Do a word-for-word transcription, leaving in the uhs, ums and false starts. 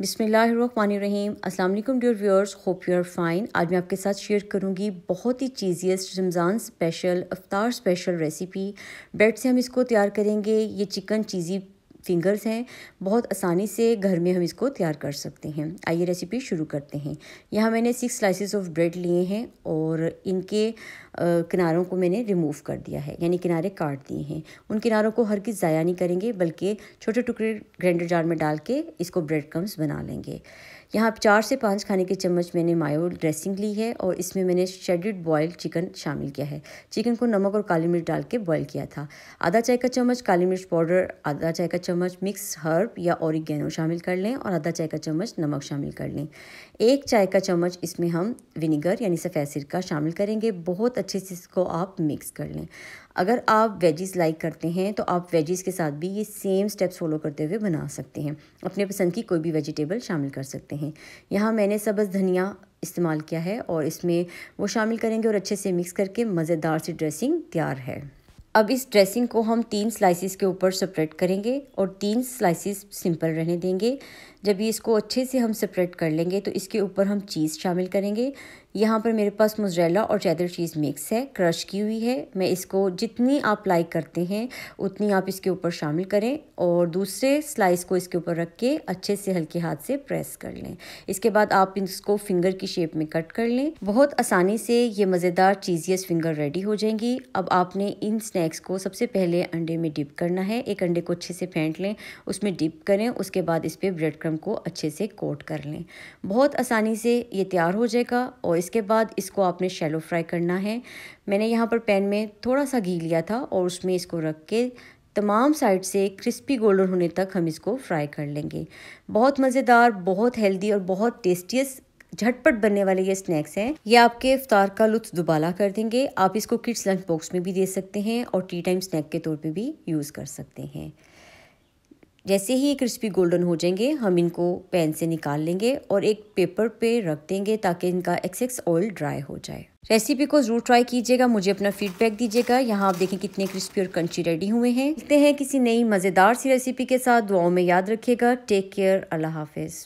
बिस्मिल्लाहिर्रहमानिर्रहीम। अस्सलाम वालेकुम dear viewers, hope you are fine. आज मैं आपके साथ शेयर करूंगी बहुत ही चीज़ियस्ट रमज़ान स्पेशल इफ्तार स्पेशल रेसिपी। ब्रेड से हम इसको तैयार करेंगे। ये चिकन चीज़ी फिंगर्स हैं, बहुत आसानी से घर में हम इसको तैयार कर सकते हैं। आइए रेसिपी शुरू करते हैं। यहाँ मैंने सिक्स स्लाइसेस ऑफ ब्रेड लिए हैं और इनके किनारों को मैंने रिमूव कर दिया है, यानी किनारे काट दिए हैं। उन किनारों को हर किस ज़ाया नहीं करेंगे, बल्कि छोटे टुकड़े ग्राइंडर जार में डाल के इसको ब्रेड क्रम्स बना लेंगे। यहाँ आप चार से पाँच खाने के चम्मच मैंने मायो ड्रेसिंग ली है और इसमें मैंने शेडेड बॉयल्ड चिकन शामिल किया है। चिकन को नमक और काली मिर्च डाल के बॉयल किया था। आधा चाय का चम्मच काली मिर्च पाउडर, आधा चाय का चम्मच मिक्स हर्ब या ओरिगैनो शामिल कर लें और आधा चाय का चम्मच नमक शामिल कर लें। एक चाय का चम्मच इसमें हम विनेगर यानी सफ़ेद सिरका शामिल करेंगे। बहुत अच्छे से इसको आप मिक्स कर लें। अगर आप वेजीज़ लाइक करते हैं तो आप वेजीज़ के साथ भी ये सेम स्टेप्स फॉलो करते हुए बना सकते हैं। अपने पसंद की कोई भी वेजिटेबल शामिल कर सकते हैं। यहाँ मैंने सब्ज़ धनिया इस्तेमाल किया है और इसमें वो शामिल करेंगे और अच्छे से मिक्स करके मज़ेदार सी ड्रेसिंग तैयार है। अब इस ड्रेसिंग को हम तीन स्लाइसिस के ऊपर सेपरेट करेंगे और तीन स्लाइसिस सिंपल रहने देंगे। जब ये इसको अच्छे से हम सेपरेट कर लेंगे तो इसके ऊपर हम चीज़ शामिल करेंगे। यहाँ पर मेरे पास मोज़रेला और चेदर चीज़ मिक्स है, क्रश की हुई है। मैं इसको जितनी आप लाइक करते हैं उतनी आप इसके ऊपर शामिल करें और दूसरे स्लाइस को इसके ऊपर रख के अच्छे से हल्के हाथ से प्रेस कर लें। इसके बाद आप इसको फिंगर की शेप में कट कर लें। बहुत आसानी से ये मज़ेदार चीज़ियस फिंगर रेडी हो जाएंगी। अब आपने इन स्नैक्स को सबसे पहले अंडे में डिप करना है। एक अंडे को अच्छे से फेंट लें, उसमें डिप करें, उसके बाद इस पर ब्रेड क्रम्ब को अच्छे से कोट कर लें। बहुत आसानी से ये तैयार हो जाएगा। और इसके बाद इसको आपने शैलो फ्राई करना है। मैंने यहाँ पर पैन में थोड़ा सा घी लिया था और उसमें इसको रख के तमाम साइड से क्रिस्पी गोल्डन होने तक हम इसको फ्राई कर लेंगे। बहुत मज़ेदार, बहुत हेल्दी और बहुत टेस्टीस्ट झटपट बनने वाले ये स्नैक्स हैं। ये आपके इफ्तार का लुत्फ दुबाला कर देंगे। आप इसको किड्स लंच बॉक्स में भी दे सकते हैं और टी टाइम स्नैक के तौर पर भी यूज़ कर सकते हैं। जैसे ही ये क्रिस्पी गोल्डन हो जाएंगे हम इनको पैन से निकाल लेंगे और एक पेपर पे रख देंगे ताकि इनका एक्सेस ऑयल ड्राई हो जाए। रेसिपी को ज़रूर ट्राई कीजिएगा, मुझे अपना फीडबैक दीजिएगा। यहाँ आप देखें कितने क्रिस्पी और कंची रेडी हुए हैं। मिलते हैं किसी नई मज़ेदार सी रेसिपी के साथ। दुआओं में याद रखिएगा। Take care. अल्लाह हाफिज़।